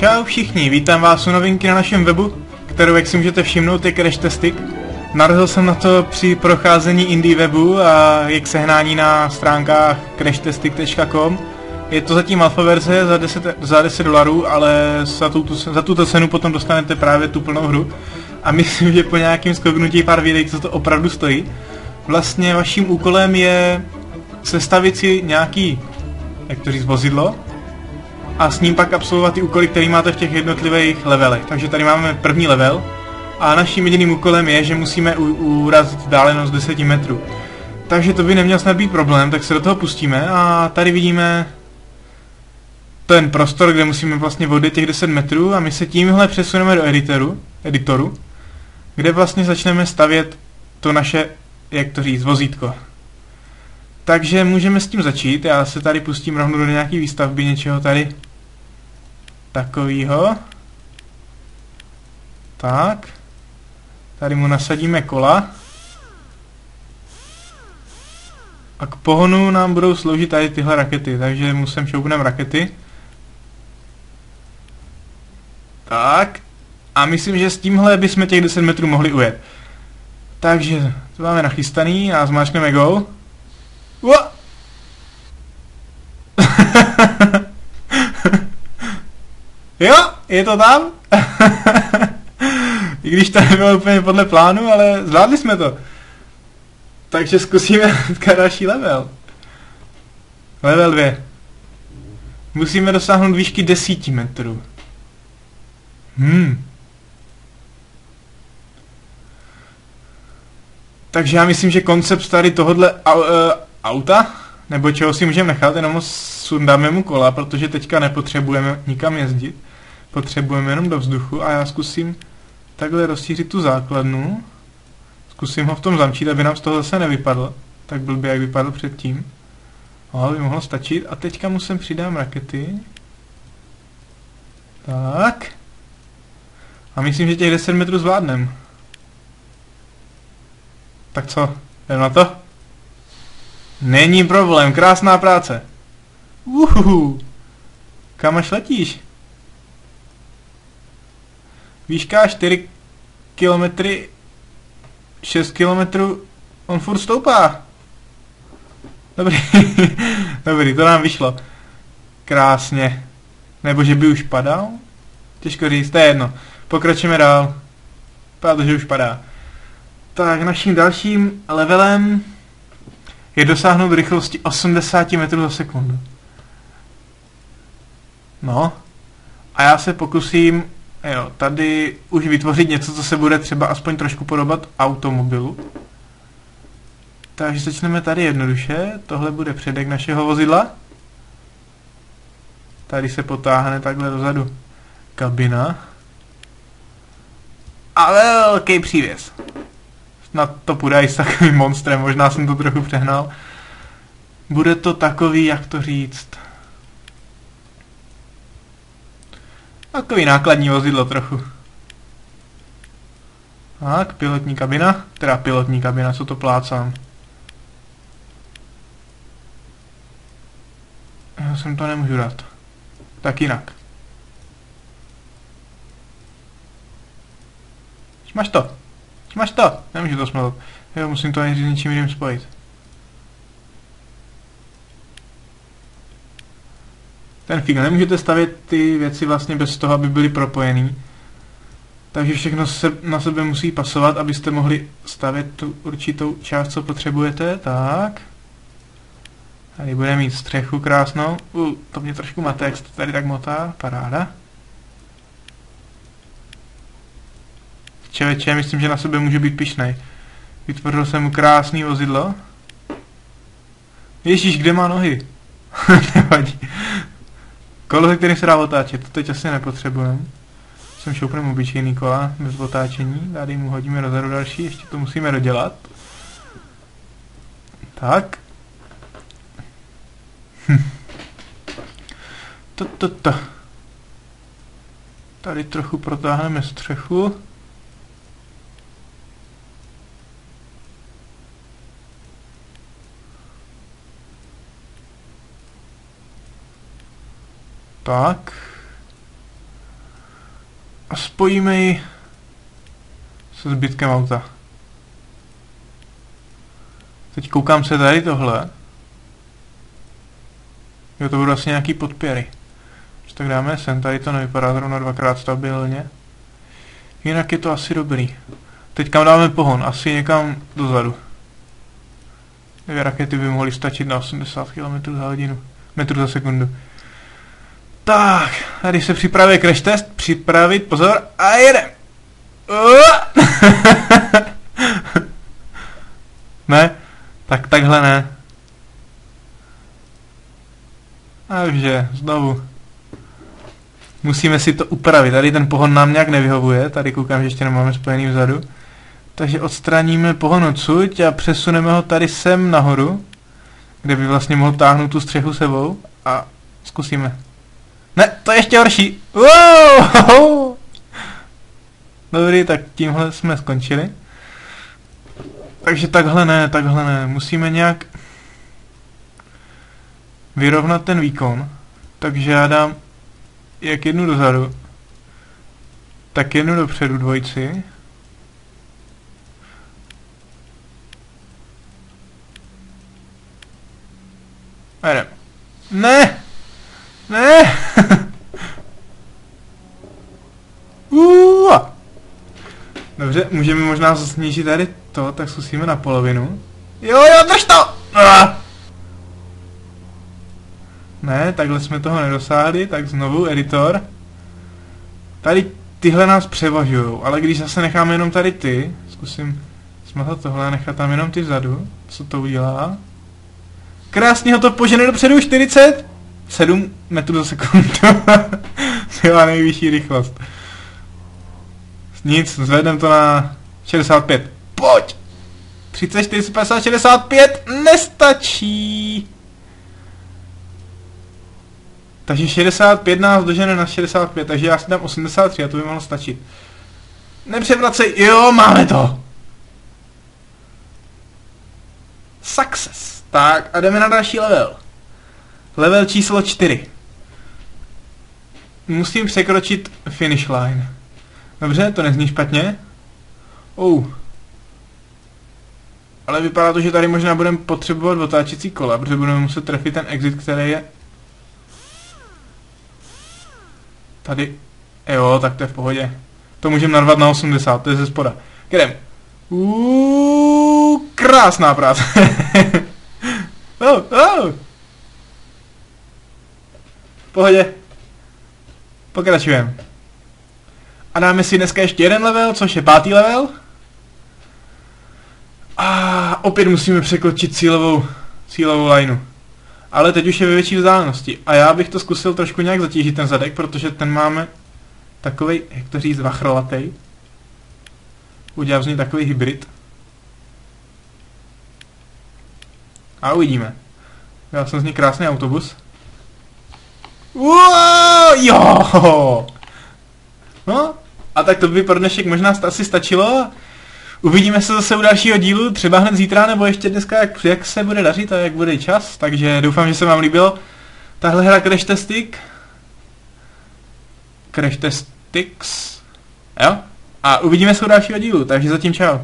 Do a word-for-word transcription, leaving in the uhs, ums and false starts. Čau všichni, vítám vás u novinky na našem webu, kterou, jak si můžete všimnout, je Crashtastic. Narazil jsem na to při procházení indie webu a jak sehnání na stránkách crashtastic tečka com. Je to zatím alfa verze za deset dolarů, ale za, tu, za tuto cenu potom dostanete právě tu plnou hru. A myslím, že po nějakém skoknutí pár videí, co to opravdu stojí. Vlastně vaším úkolem je sestavit si nějaký, jak to říct, vozidlo a s ním pak absolvovat ty úkoly, které máte v těch jednotlivých levelech. Takže tady máme první level a naším jediným úkolem je, že musíme urazit vzdálenost deset metrů. Takže to by neměl snad být problém, tak se do toho pustíme a tady vidíme ten prostor, kde musíme vlastně vodit těch deset metrů a my se tímhle přesuneme do editoru, editoru kde vlastně začneme stavět to naše, jak to říct, vozítko. Takže můžeme s tím začít, já se tady pustím rovnou do nějaký výstavby něčeho tady takovýho. Tak. Tady mu nasadíme kola. A k pohonu nám budou sloužit tady tyhle rakety, takže mu sem šoupneme rakety. Tak. A myslím, že s tímhle bychom těch deset metrů mohli ujet. Takže to máme nachystaný a zmáčkneme go. Uah! Jo, je to tam? I když to nebylo úplně podle plánu, ale zvládli jsme to. Takže zkusíme další level. Level dvě. Musíme dosáhnout výšky deset metrů. Hmm. Takže já myslím, že koncept tady tohohle auta, nebo čeho si můžeme nechat, jenom sundáme mu kola, protože teďka nepotřebujeme nikam jezdit. Potřebujeme jenom do vzduchu a já zkusím takhle rozšířit tu základnu. Zkusím ho v tom zamčít, aby nám z toho zase nevypadl. Tak blbě, jak vypadl předtím. Ale by mohlo stačit. A teďka mu sem přidám rakety. Tak. A myslím, že těch deset metrů zvládneme. Tak co? Jdeme na to? Není problém, krásná práce. Uhuhu. Kam až letíš? Výška čtyři kilometry, šest kilometrů, on furt stoupá. Dobrý, dobrý, to nám vyšlo. Krásně. Nebo že by už padal? Těžko říct, to je jedno. Pokračujeme dál. Protože už padá. Tak naším dalším levelem je dosáhnout rychlosti osmdesát metrů za sekundu. No. A já se pokusím, jo, tady už vytvořit něco, co se bude třeba aspoň trošku podobat automobilu. Takže začneme tady jednoduše. Tohle bude předek našeho vozidla. Tady se potáhne takhle dozadu kabina. A velký přívěs. Snad to půjde i s takovým monstrem, možná jsem to trochu přehnal. Bude to takový, jak to říct... Takový nákladní vozidlo trochu. Tak, pilotní kabina. Teda pilotní kabina, co to plácám. Já jsem to nemůžu dát. Tak jinak. Máš to. Máš to. Nemůžu to smadat. Jo, musím to nejdřív s něčím jiným spojit. Ten fígl. Nemůžete stavět ty věci vlastně bez toho, aby byly propojený. Takže všechno se, na sebe musí pasovat, abyste mohli stavět tu určitou část, co potřebujete. Tak. Tady bude mít střechu krásnou. U, to mě trošku mate, jak se to tady tak motá. Paráda. Čeveče, myslím, že na sebe můžu být pyšnej. Vytvořil jsem mu krásný vozidlo. Ježíš, kde má nohy? Nevadí. Kolo, se kterým se dá otáčet, to teď asi nepotřebujeme. Jsem šoupnem obyčejný kola, bez otáčení. Tady mu hodíme dozadu další, ještě to musíme dodělat. Tak. To, to, to. Tady trochu protáhneme střechu. Tak. a spojíme ji se zbytkem auta. Teď koukám se tady tohle. Jo, to budou vlastně nějaký podpěry. Tak dáme sem, tady to nevypadá zrovna dvakrát stabilně. Jinak je to asi dobrý. Teď kam dáme pohon? Asi někam dozadu. Dvě rakety by mohly stačit na osmdesát kilometrů za hodinu. Metru za sekundu. Tak, tady se připravuje crash test. Připravit, pozor, a jedem. Ne? Tak takhle ne. Takže, znovu. Musíme si to upravit. Tady ten pohon nám nějak nevyhovuje. Tady koukám, že ještě nemáme spojený vzadu. Takže odstraníme pohon odsud a přesuneme ho tady sem nahoru, kde by vlastně mohl táhnout tu střechu sebou. A zkusíme. Ne, to je ještě horší. Wow! Dobrý, tak tímhle jsme skončili. Takže takhle ne, takhle ne. Musíme nějak vyrovnat ten výkon. Takže já dám jak jednu dozadu, tak jednu dopředu dvojici. A jdem. Ne! Ne! Uuu! Dobře, můžeme možná snížit tady to, tak zkusíme na polovinu. Jo, jo, drž to! Ah! Ne, takhle jsme toho nedosáhli, tak znovu editor. Tady tyhle nás převažujou, ale když zase necháme jenom tady ty, zkusím smazat tohle a nechat tam jenom ty vzadu, co to udělá. Krásně ho to požene dopředu, čtyřicet sedm metrů za sekundu. Byla nejvyšší rychlost. Nic, zvedneme to na šedesát pět. Pojď! třicet, čtyřicet, padesát, šedesát pět nestačí. Takže šedesát pět nás dožene na šedesát pět, takže já si dám osmdesát tři a to by mohlo stačit. Nepřevracej, jo, máme to! Success! Tak a jdeme na další level. Level číslo čtyři. Musím překročit finish line. Dobře, to nezní špatně. Oh. Ale vypadá to, že tady možná budeme potřebovat otáčecí kola, protože budeme muset trefit ten exit, který je tady. Jo, tak to je v pohodě. To můžeme narvat na osmdesát, to je ze spoda. Jdem. Uuuu, krásná práce. oh, oh. V pohodě. Pokračujeme. A dáme si dneska ještě jeden level, což je pátý level. A opět musíme překročit cílovou, cílovou lineu. Ale teď už je ve větší vzdálenosti a já bych to zkusil trošku nějak zatížit ten zadek, protože ten máme takovej, jak to říct, vachrlatej. Udělám z něj takový hybrid. A uvidíme. Já jsem z něj krásný autobus. Uo, jo! No, a tak to by pro dnešek možná asi stačilo. Uvidíme se zase u dalšího dílu, třeba hned zítra, nebo ještě dneska, jak, jak se bude dařit a jak bude čas. Takže doufám, že se vám líbilo tahle hra Crashtastic. Crashtastics. Jo? A uvidíme se u dalšího dílu, takže zatím čau.